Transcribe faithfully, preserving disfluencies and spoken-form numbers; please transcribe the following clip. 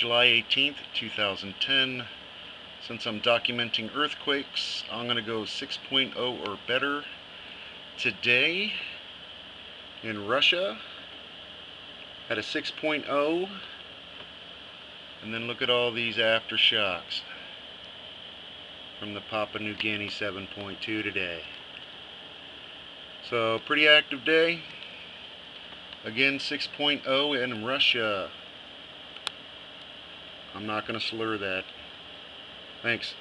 July eighteenth, two thousand ten. Since I'm documenting earthquakes, I'm going to go six point oh or better. Today, in Russia, at a six point oh, and then look at all these aftershocks from the Papua New Guinea seven point two today. So, pretty active day. Again, six point oh in Russia. I'm not going to slur that. Thanks.